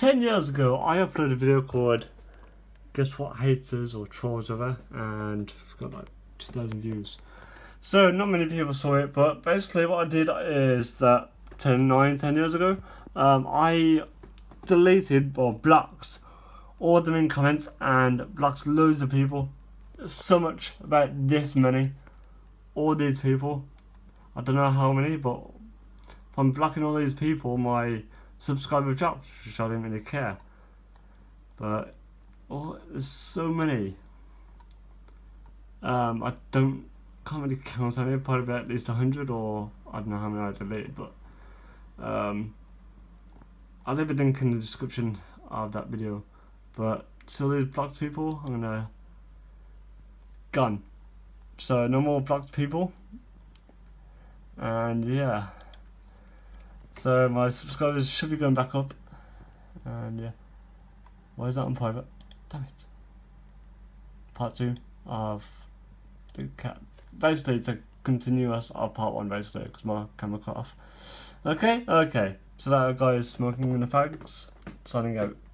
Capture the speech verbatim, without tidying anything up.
ten years ago, I uploaded a video called Guess What Haters or Trolls Over, and I've got like two thousand views. So not many people saw it, but basically what I did is that ten, nine, ten years ago, um, I deleted or blocked all the main comments and blocked loads of people. So much, about this many, all these people. I don't know how many, but if I'm blocking all these people, my subscriber drops, which I don't really care. But oh, there's so many. Um, I don't can't really count. I mean, probably about at least a hundred, or I don't know how many I deleted. But um, I'll leave a link in the description of that video. But to all these blocked people, I'm gonna gone. So no more blocked people. And yeah. So my subscribers should be going back up. And yeah. Why is that on private? Damn it. Part two of the cat. Basically it's a continuous of part one basically because my camera cut off. Okay, okay. So that guy is smoking in the fags. Signing out.